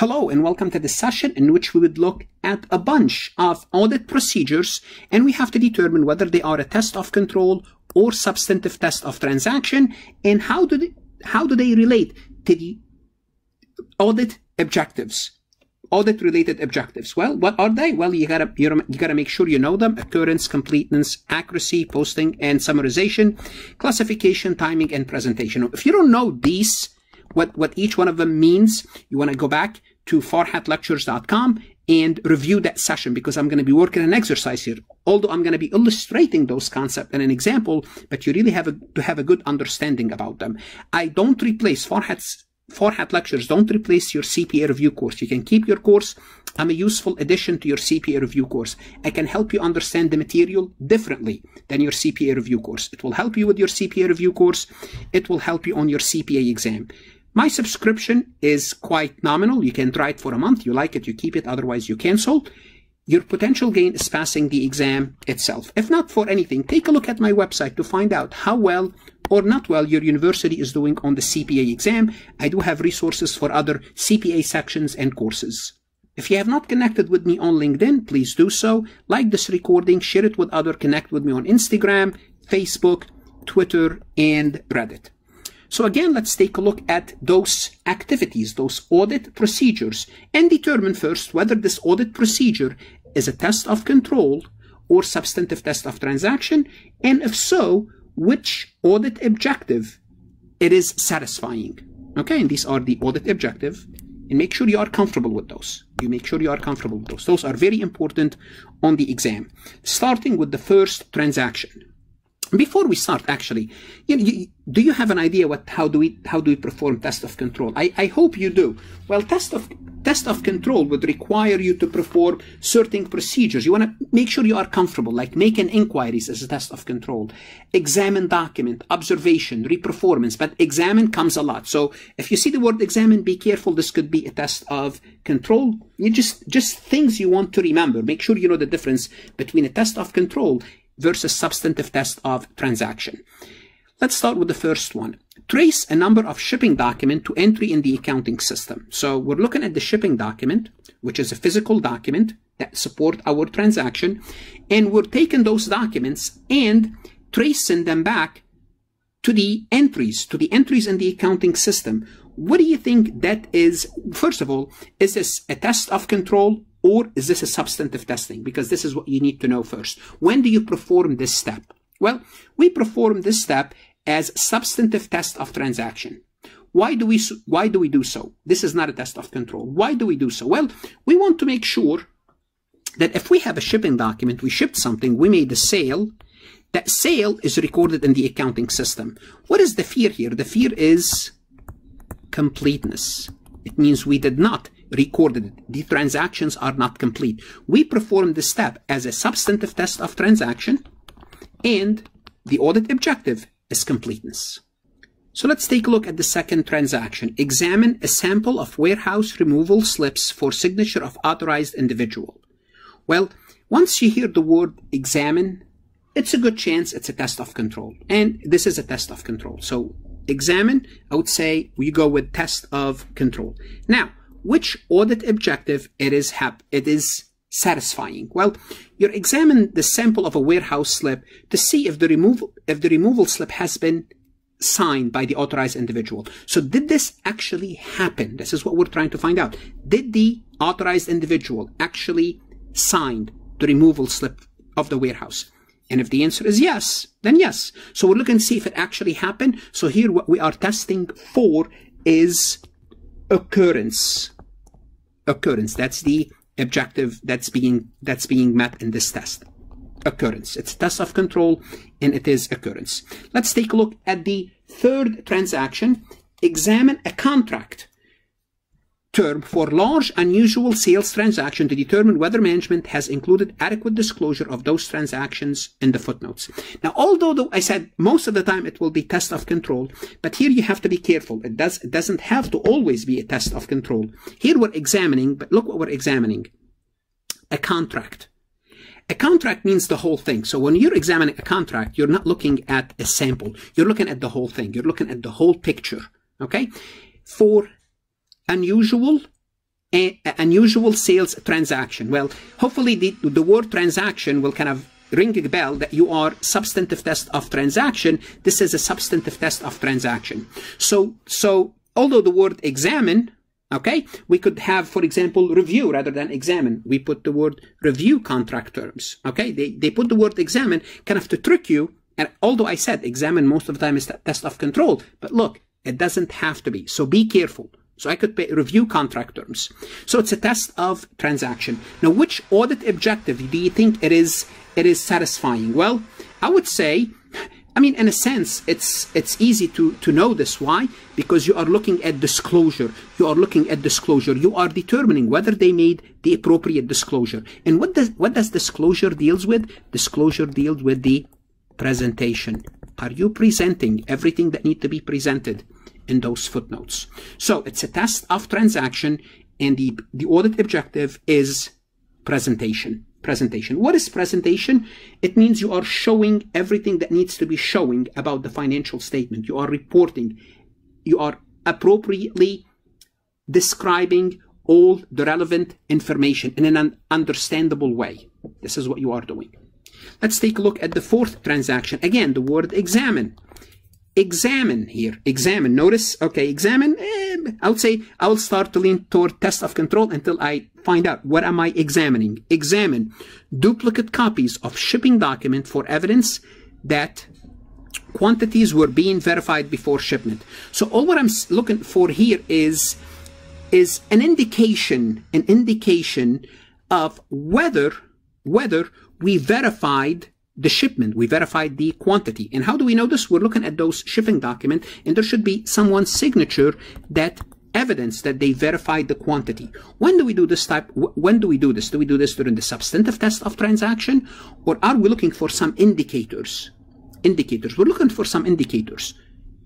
Hello and welcome to this session in which we would look at a bunch of audit procedures, and we have to determine whether they are a test of control or substantive test of transaction, and how do they relate to the audit objectives, audit related objectives. Well, what are they? Well, you gotta make sure you know them: occurrence, completeness, accuracy, posting and summarization, classification, timing and presentation. If you don't know these, what each one of them means, you want to go back to farhatlectures.com and review that session, because I'm going to be working an exercise here. Although I'm going to be illustrating those concepts in an example, but you really have to have a good understanding about them. I don't replace Farhat Lectures. Don't replace your CPA review course. You can keep your course. I'm a useful addition to your CPA review course. I can help you understand the material differently than your CPA review course. It will help you with your CPA review course. It will help you on your CPA exam. My subscription is quite nominal. You can try it for a month. You like it, you keep it. Otherwise, you cancel. Your potential gain is passing the exam itself. If not for anything, take a look at my website to find out how well or not well your university is doing on the CPA exam. I do have resources for other CPA sections and courses. If you have not connected with me on LinkedIn, please do so. Like this recording, share it with others, connect with me on Instagram, Facebook, Twitter, and Reddit. So again, let's take a look at those activities, those audit procedures, and determine first whether this audit procedure is a test of control or substantive test of transaction, and if so, which audit objective it is satisfying. Okay, and these are the audit objective, and make sure you are comfortable with those. You make sure you are comfortable with those. Those are very important on the exam. Starting with the first, transaction. Before we start, actually, do you have an idea how do we perform test of control? I hope you do. Well, test of control would require you to perform certain procedures. You want to make sure you are comfortable, like making inquiries as a test of control, examine document, observation, reperformance, but examine comes a lot. So if you see the word examine, be careful. This could be a test of control. You just things you want to remember. Make sure you know the difference between a test of control versus substantive test of transaction. Let's start with the first one. Trace a number of shipping document to entry in the accounting system. So we're looking at the shipping document, which is a physical document that support our transaction, and we're taking those documents and tracing them back to the entries in the accounting system. What do you think that is? First of all, is this a test of control or is this a substantive testing? Because this is what you need to know first. When do you perform this step? Well, we perform this step as substantive test of transaction. Why do we do so? This is not a test of control. Why do we do so? Well, we want to make sure that if we have a shipping document, we shipped something, we made a sale, that sale is recorded in the accounting system. What is the fear here? The fear is completeness. It means we did not recorded it. The transactions are not complete. We perform this step as a substantive test of transaction, and the audit objective is completeness. So let's take a look at the second transaction. Examine a sample of warehouse removal slips for signature of authorized individual. Well, once you hear the word examine, it's a good chance it's a test of control. And this is a test of control. So examine, I would say we go with test of control. Now, which audit objective it is satisfying? Well, you're examining the sample of a warehouse slip to see if the removal slip has been signed by the authorized individual. So did this actually happen? This is what we're trying to find out. Did the authorized individual actually sign the removal slip of the warehouse? And if the answer is yes, then yes. So we're looking to see if it actually happened. So here what we are testing for is occurrence. Occurrence, that's the objective that's being met in this test. Occurrence. It's a test of control and it is occurrence. Let's take a look at the third transaction. Examine a contract term for large unusual sales transaction to determine whether management has included adequate disclosure of those transactions in the footnotes. Now, although I said most of the time it will be test of control, but here you have to be careful. It doesn't have to always be a test of control. Here we're examining, but look what we're examining. A contract. A contract means the whole thing. So when you're examining a contract, you're not looking at a sample. You're looking at the whole thing. You're looking at the whole picture. Okay? For unusual unusual sales transaction. Well, hopefully the word transaction will kind of ring a bell that you are substantive test of transaction. This is a substantive test of transaction. So although the word examine, okay, we could have, for example, review rather than examine. We put the word review contract terms. Okay, they put the word examine kind of to trick you. And although I said examine most of the time is test of control, but look, it doesn't have to be. So be careful. So I could pay review contract terms. So it's a test of transaction. Now, which audit objective do you think it is satisfying? Well, I would say, I mean, in a sense, it's easy to know this. Why? Because you are looking at disclosure. You are looking at disclosure. You are determining whether they made the appropriate disclosure. And what does disclosure deals with? Disclosure deals with the presentation. Are you presenting everything that needs to be presented in those footnotes? So it's a test of transaction, and the audit objective is presentation. Presentation. What is presentation? It means you are showing everything that needs to be showing about the financial statement. You are reporting. You are appropriately describing all the relevant information in an understandable way. This is what you are doing. Let's take a look at the fourth transaction. Again, the word examine. Examine here. Examine. Notice, okay, examine. I would say I will start to lean toward test of control until I find out what am I examining. Examine duplicate copies of shipping document for evidence that quantities were being verified before shipment. So all what I'm looking for here is an indication of whether we verified the shipment, we verified the quantity. And how do we know this? We're looking at those shipping documents, and there should be someone's signature that evidence that they verified the quantity. When do we do this type? When do we do this? Do we do this during the substantive test of transaction, or are we looking for some indicators? Indicators. We're looking for some indicators.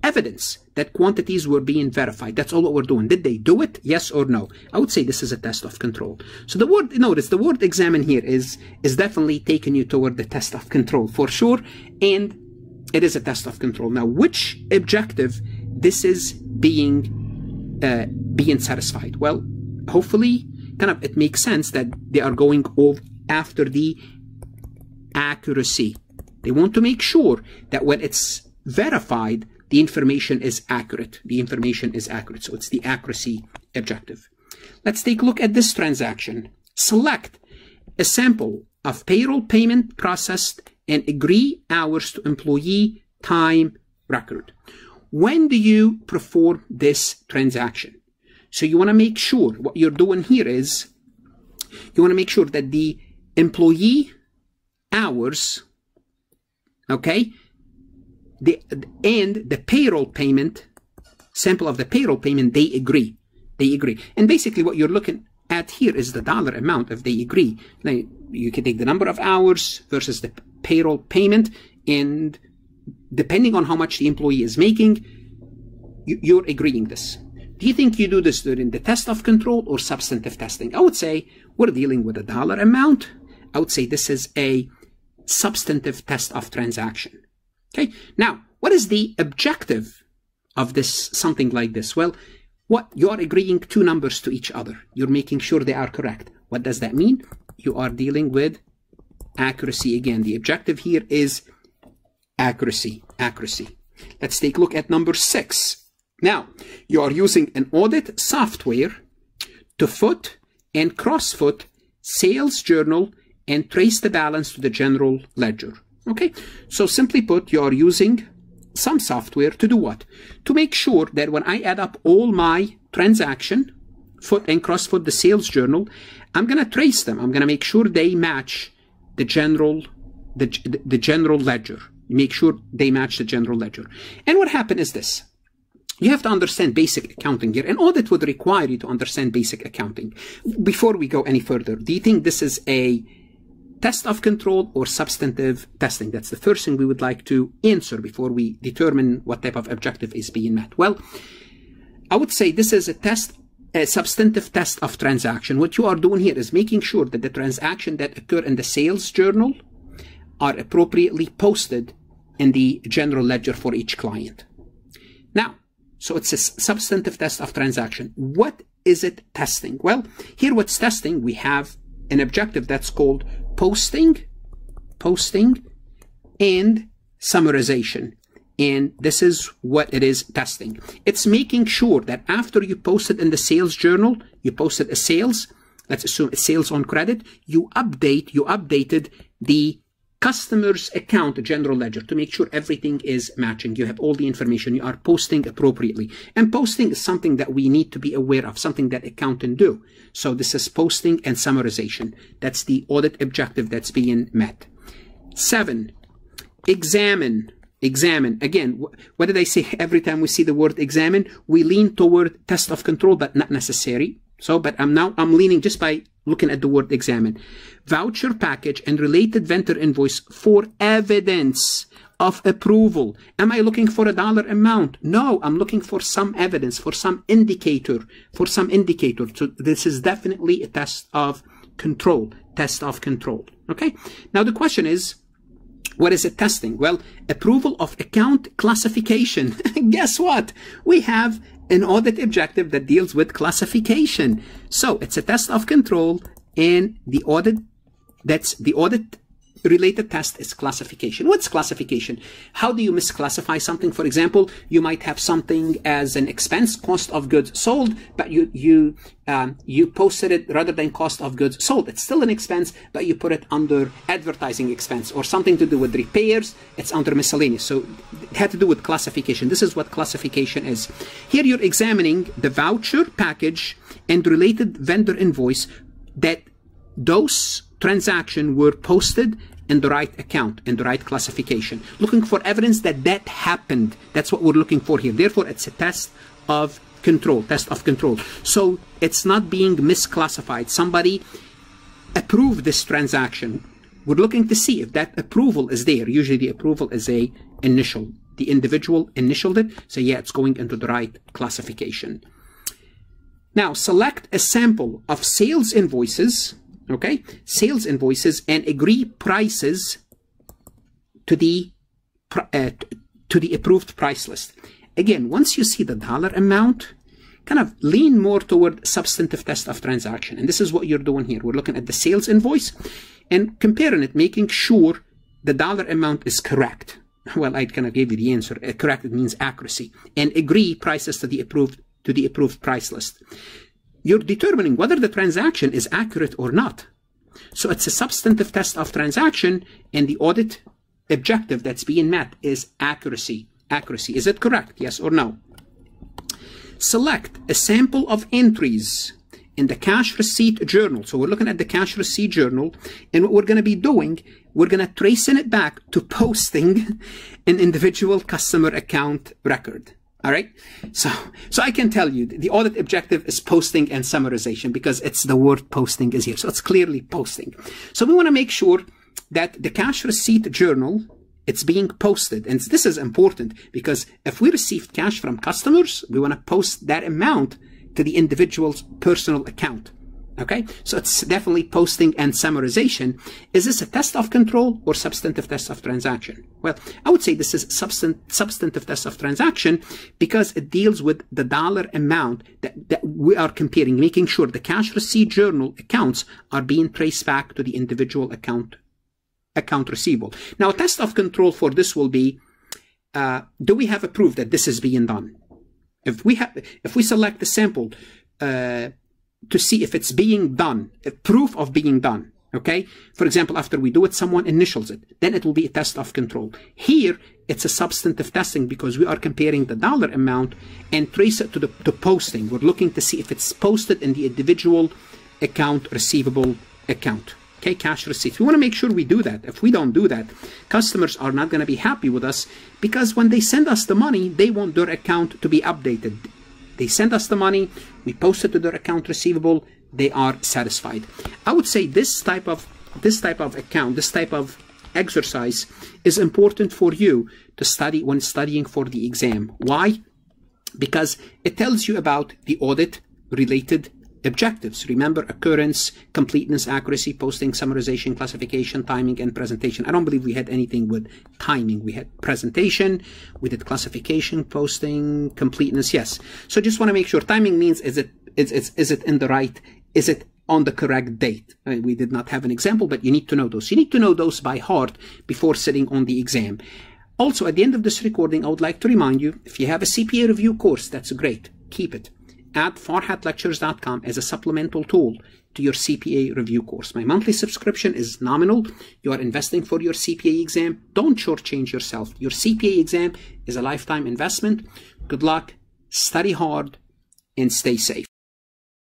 Evidence that quantities were being verified. That's all what we're doing. Did they do it? Yes or no? I would say this is a test of control. So the word, notice the word examine here is definitely taking you toward the test of control for sure. And it is a test of control. Now, which objective this is being satisfied? Well, hopefully kind of it makes sense that they are going after the accuracy. They want to make sure that when it's verified, the information is accurate. The information is accurate. So it's the accuracy objective. Let's take a look at this transaction. Select a sample of payroll payment processed and agree hours to employee time record. When do you perform this transaction? So you want to make sure what you're doing here is you want to make sure that the employee hours, okay, and the payroll payment, sample of the payroll payment, they agree. They agree. And basically what you're looking at here is the dollar amount if they agree. Now, you can take the number of hours versus the payroll payment, and depending on how much the employee is making, you're agreeing this. Do you think you do this during the test of control or substantive testing? I would say we're dealing with a dollar amount. I would say this is a substantive test of transaction. Okay. Now, what is the objective of this, something like this? Well, what you are agreeing two numbers to each other. You're making sure they are correct. What does that mean? You are dealing with accuracy again. The objective here is accuracy, accuracy. Let's take a look at number 6. Now, you are using an audit software to foot and cross-foot sales journal and trace the balance to the general ledger. Okay, so simply put, you are using some software to do what? To make sure that when I add up all my transaction, foot and cross-foot, the sales journal, I'm going to trace them. I'm going to make sure they match the general ledger. Make sure they match the general ledger. And what happened is this. You have to understand basic accounting here. An audit would require you to understand basic accounting. Before we go any further, do you think this is a test of control or substantive testing? That's the first thing we would like to answer before we determine what type of objective is being met. Well, I would say this is a substantive test of transaction. What you are doing here is making sure that the transaction that occur in the sales journal are appropriately posted in the general ledger for each client. Now, so it's a substantive test of transaction. What is it testing? Well, here what's testing, we have an objective that's called posting and summarization. And this is what it is testing. It's making sure that after you post it in the sales journal, you posted a sales, let's assume it's sales on credit, you updated the customer's account general ledger to make sure everything is matching. You have all the information, you are posting appropriately. And posting is something that we need to be aware of, something that accountants do. So this is posting and summarization. That's the audit objective that's being met. 7, examine. Examine. Again, what did I say every time we see the word examine? We lean toward test of control, but not necessary. So, but I'm leaning just by looking at the word examine. Voucher package and related vendor invoice for evidence of approval. Am I looking for a dollar amount? No, I'm looking for some evidence, for some indicator, So this is definitely a test of control, Okay. Now the question is, what is it testing? Well, approval of account classification. Guess what? We have an audit objective that deals with classification. So it's a test of control, and the audit, that's the audit related test is classification. What's classification? How do you misclassify something? For example, you might have something as an expense, cost of goods sold, but you posted it rather than cost of goods sold. It's still an expense, but you put it under advertising expense or something to do with repairs. It's under miscellaneous. So it had to do with classification. This is what classification is. Here you're examining the voucher package and related vendor invoice that those transactions were posted in the right account, in the right classification. Looking for evidence that that happened. That's what we're looking for here. Therefore, it's a test of control, So it's not being misclassified. Somebody approved this transaction. We're looking to see if that approval is there. Usually the approval is an initial. The individual initialed it. So yeah, it's going into the right classification. Now, select a sample of sales invoices. Okay, sales invoices and agree prices to the approved price list. Again, once you see the dollar amount, kind of lean more toward substantive test of transaction. And this is what you're doing here. We're looking at the sales invoice and comparing it, making sure the dollar amount is correct. Well, I kind of gave you the answer. Correct, it means accuracy. And agree prices to the approved price list. You're determining whether the transaction is accurate or not. So it's a substantive test of transaction, and the audit objective that's being met is accuracy. Accuracy, is it correct? Yes or no? Select a sample of entries in the cash receipt journal. So we're looking at the cash receipt journal, and what we're going to be doing, we're going to tracing it back to posting an individual customer account record. All right. So I can tell you the audit objective is posting and summarization because it's the word posting is here. So it's clearly posting. So we want to make sure that the cash receipt journal, it's being posted. And this is important because if we received cash from customers, we want to post that amount to the individual's personal account. Okay. So it's definitely posting and summarization. Is this a test of control or substantive test of transaction? Well, I would say this is substantive test of transaction because it deals with the dollar amount that we are comparing, making sure the cash receipt journal accounts are being traced back to the individual account receivable. Now, a test of control for this will be, do we have a proof that this is being done? If we select the sample, to see if it's being done, a proof of being done, okay? For example, after we do it, someone initials it. Then it will be a test of control. Here, it's a substantive testing because we are comparing the dollar amount and trace it to posting. We're looking to see if it's posted in the individual account, receivable account, okay? Cash receipts. We want to make sure we do that. If we don't do that, customers are not going to be happy with us because when they send us the money, they want their account to be updated. They send us the money, we post it to their account receivable, they are satisfied. I would say this type of exercise is important for you to study when studying for the exam. Why? Because it tells you about the audit related objectives. Remember, occurrence, completeness, accuracy, posting, summarization, classification, timing, and presentation. I don't believe we had anything with timing. We had presentation, we did classification, posting, completeness, yes. So just want to make sure timing means is it Is it in the right? Is it on the correct date? I mean, we did not have an example, but you need to know those. You need to know those by heart before sitting on the exam. Also, at the end of this recording, I would like to remind you, if you have a CPA review course, that's great. Keep it. Add farhatlectures.com as a supplemental tool to your CPA review course. My monthly subscription is nominal. You are investing for your CPA exam. Don't shortchange yourself. Your CPA exam is a lifetime investment. Good luck, study hard, and stay safe.